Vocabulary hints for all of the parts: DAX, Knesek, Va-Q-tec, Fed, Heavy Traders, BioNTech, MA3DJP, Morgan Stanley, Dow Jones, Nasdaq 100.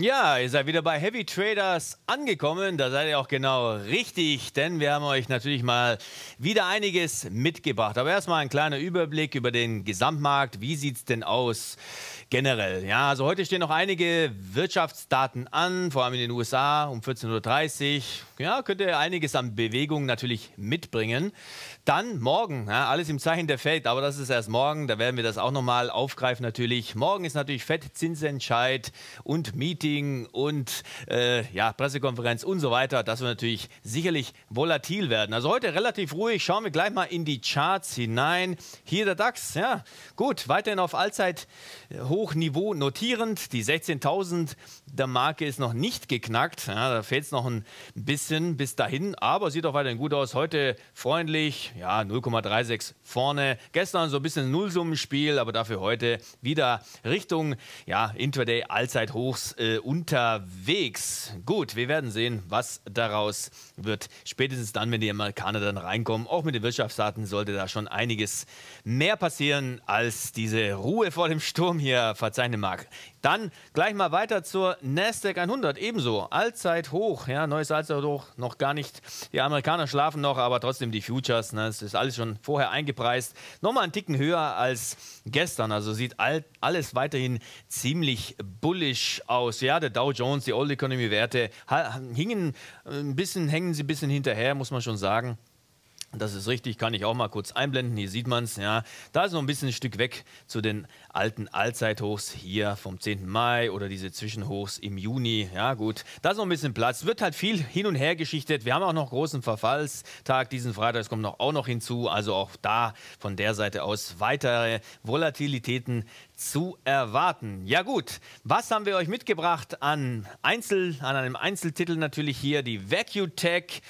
Ja, ihr seid wieder bei Heavy Traders angekommen, da seid ihr auch genau richtig, denn wir haben euch natürlich mal wieder einiges mitgebracht. Aber erstmal ein kleiner Überblick über den Gesamtmarkt, wie sieht es denn aus generell? Ja, also heute stehen noch einige Wirtschaftsdaten an, vor allem in den USA um 14:30 Uhr. Ja, könnt ihr einiges an Bewegung natürlich mitbringen. Dann morgen, ja, alles im Zeichen der Fed, aber das ist erst morgen, da werden wir das auch nochmal aufgreifen natürlich. Morgen ist natürlich Fed-Zinsentscheid und Meeting und ja, Pressekonferenz und so weiter. Das wird natürlich sicherlich volatil werden. Also heute relativ ruhig. Schauen wir gleich mal in die Charts hinein. Hier der DAX, ja gut, weiterhin auf Allzeithochniveau notierend. Die 16.000 der Marke ist noch nicht geknackt. Ja, da fehlt es noch ein bisschen bis dahin, aber sieht auch weiterhin gut aus. Heute freundlich, ja 0,36 vorne. Gestern so ein bisschen Nullsummenspiel, aber dafür heute wieder Richtung ja, Intraday Allzeithochs unterwegs. Gut, wir werden sehen, was daraus wird. Spätestens dann, wenn die Amerikaner dann reinkommen, auch mit den Wirtschaftsdaten sollte da schon einiges mehr passieren, als diese Ruhe vor dem Sturm hier verzeichnen mag. Dann gleich mal weiter zur Nasdaq 100, ebenso Allzeithoch, ja, neues Allzeithoch, noch gar nicht, die Amerikaner schlafen noch, aber trotzdem die Futures, ne, das ist alles schon vorher eingepreist, nochmal einen Ticken höher als gestern, also sieht alles weiterhin ziemlich bullisch aus, ja, der Dow Jones, die Old Economy Werte hängen ein bisschen hinterher, muss man schon sagen. Das ist richtig, kann ich auch mal kurz einblenden, hier sieht man es, ja, da ist noch ein bisschen ein Stück weg zu den alten Allzeithochs hier vom 10. Mai oder diese Zwischenhochs im Juni, ja gut, da ist noch ein bisschen Platz, wird halt viel hin und her geschichtet, wir haben auch noch großen Verfallstag diesen Freitag, es kommt auch noch hinzu, also auch da von der Seite aus weitere Volatilitäten zu erwarten. Ja gut, was haben wir euch mitgebracht an einem Einzeltitel natürlich hier, die Va-Q-tec.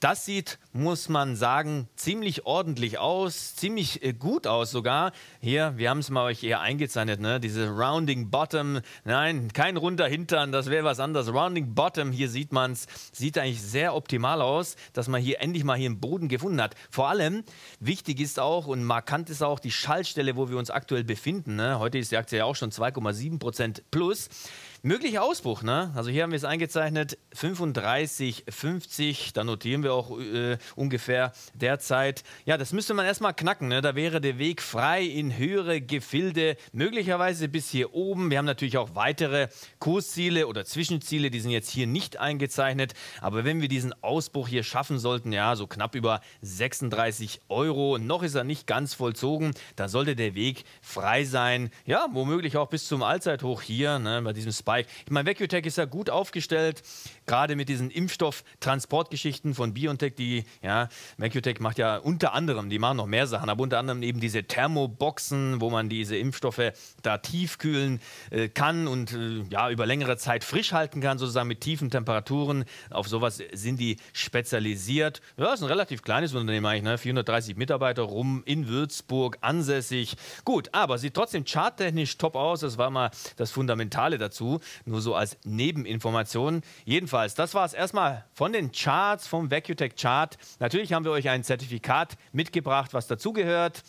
Das sieht, muss man sagen, ziemlich ordentlich aus, ziemlich gut aus sogar. Hier, wir haben es mal euch eher eingezeichnet, ne? Diese Rounding Bottom, nein, kein runder Hintern, das wäre was anderes. Rounding Bottom, hier sieht man es, sieht eigentlich sehr optimal aus, dass man hier endlich mal hier einen Boden gefunden hat. Vor allem, wichtig ist auch und markant ist auch die Schallstelle, wo wir uns aktuell befinden, ne? Heute ist die Aktie ja auch schon 2,7% plus. Möglicher Ausbruch, ne? Also hier haben wir es eingezeichnet, 35,50, da notieren wir auch ungefähr derzeit. Ja, das müsste man erstmal knacken, ne? Da wäre der Weg frei in höhere Gefilde, möglicherweise bis hier oben. Wir haben natürlich auch weitere Kursziele oder Zwischenziele, die sind jetzt hier nicht eingezeichnet. Aber wenn wir diesen Ausbruch hier schaffen sollten, ja, so knapp über 36 €, noch ist er nicht ganz vollzogen, dann sollte der Weg frei sein. Ja, womöglich auch bis zum Allzeithoch hier, ne? Bei diesem Spike. Ich meine, Va-Q-tec ist ja gut aufgestellt, gerade mit diesen Impfstofftransportgeschichten von BioNTech, die, ja, Va-Q-tec macht ja unter anderem, die machen noch mehr Sachen, aber unter anderem eben diese Thermoboxen, wo man diese Impfstoffe da tiefkühlen kann und ja, über längere Zeit frisch halten kann, sozusagen mit tiefen Temperaturen. Auf sowas sind die spezialisiert. Ja, ist ein relativ kleines Unternehmen eigentlich, ne? 430 Mitarbeiter rum, in Würzburg ansässig. Gut, aber sieht trotzdem charttechnisch top aus, das war mal das Fundamentale dazu, nur so als Nebeninformation. Jedenfalls, das war es erstmal von den Charts, vom Va-Q-tec-Chart. Natürlich haben wir euch ein Zertifikat mitgebracht, was dazugehört.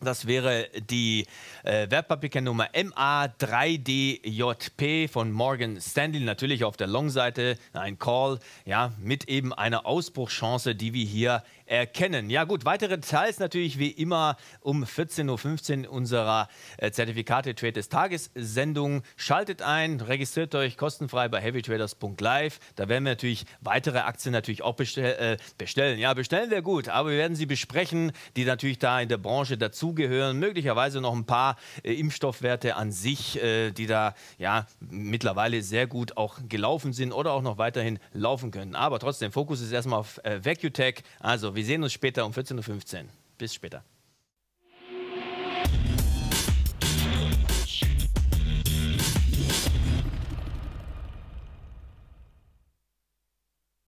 Das wäre die Wertpapierkennnummer MA3DJP von Morgan Stanley. Natürlich auf der Long-Seite ein Call, ja, mit eben einer Ausbruchschance, die wir hier erkennen. Ja gut, weitere Details natürlich wie immer um 14:15 Uhr unserer Zertifikate-Trade des Tages-Sendung. Schaltet ein, registriert euch kostenfrei bei heavytraders.live. Da werden wir natürlich weitere Aktien natürlich auch bestellen. Ja, bestellen wäre gut, aber wir werden sie besprechen, die natürlich da in der Branche dazugehören. Möglicherweise noch ein paar Impfstoffwerte an sich, die da ja mittlerweile sehr gut auch gelaufen sind oder auch noch weiterhin laufen können. Aber trotzdem, Fokus ist erstmal auf Va-Q-tec. Also, wir sehen uns später um 14:15 Uhr. Bis später.